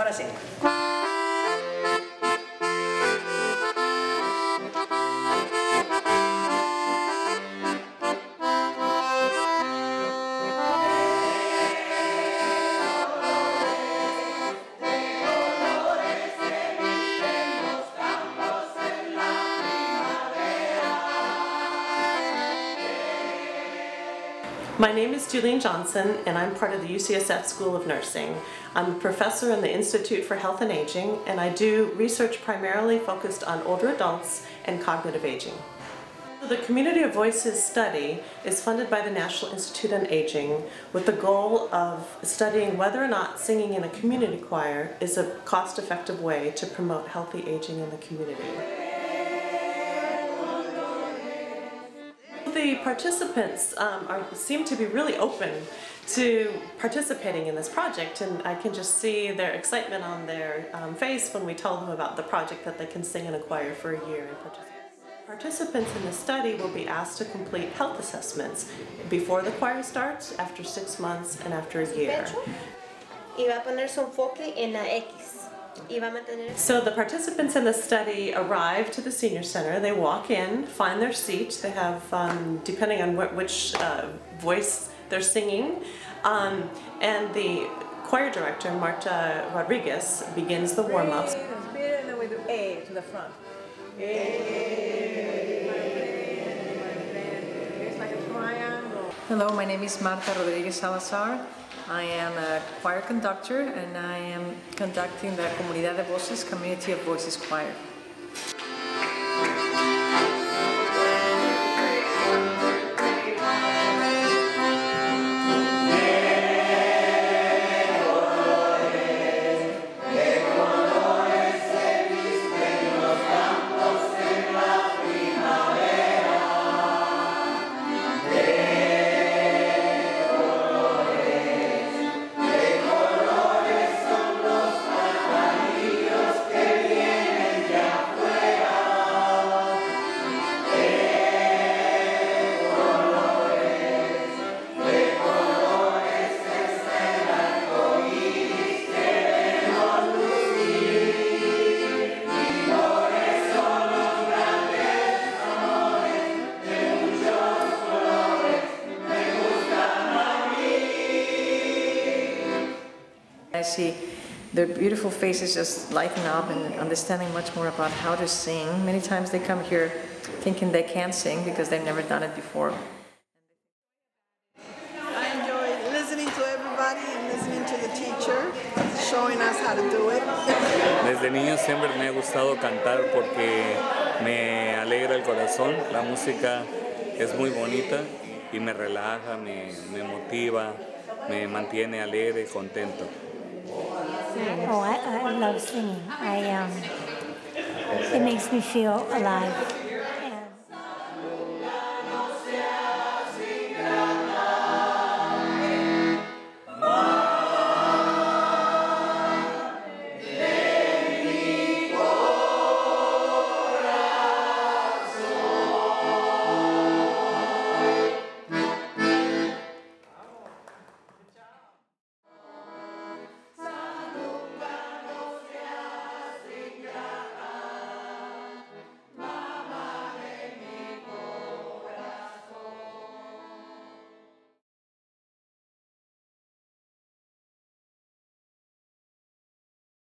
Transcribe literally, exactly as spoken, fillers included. Ahora sí. My name is Julene Johnson, and I'm part of the U C S F School of Nursing. I'm a professor in the Institute for Health and Aging, and I do research primarily focused on older adults and cognitive aging. The Community of Voices study is funded by the National Institute on Aging with the goal of studying whether or not singing in a community choir is a cost-effective way to promote healthy aging in the community. The participants um, are, seem to be really open to participating in this project, and I can just see their excitement on their um, face when we tell them about the project that they can sing in a choir for a year and participate. Participants in the study will be asked to complete health assessments before the choir starts, after six months, and after a year. So the participants in the study arrive to the senior center, they walk in, find their seat, they have, um, depending on what, which uh, voice they're singing, um, and the choir director, Marta Rodriguez, begins the warm-ups. Inspire, and then we do A to the front. A. It's like a triangle. Hello, my name is Marta Rodriguez Salazar. I am a choir conductor, and I am conducting the Comunidad de Voces, Community of Voices Choir. I see their beautiful faces just lighten up and understanding much more about how to sing. Many times they come here thinking they can't sing because they've never done it before. I enjoy listening to everybody and listening to the teacher, showing us how to do it. Desde niño siempre me ha gustado cantar porque me alegra el corazón. La música es muy bonita y me relaja, me, me motiva, me mantiene alegre y contento. Oh, I, I love singing. I, um, it makes me feel alive.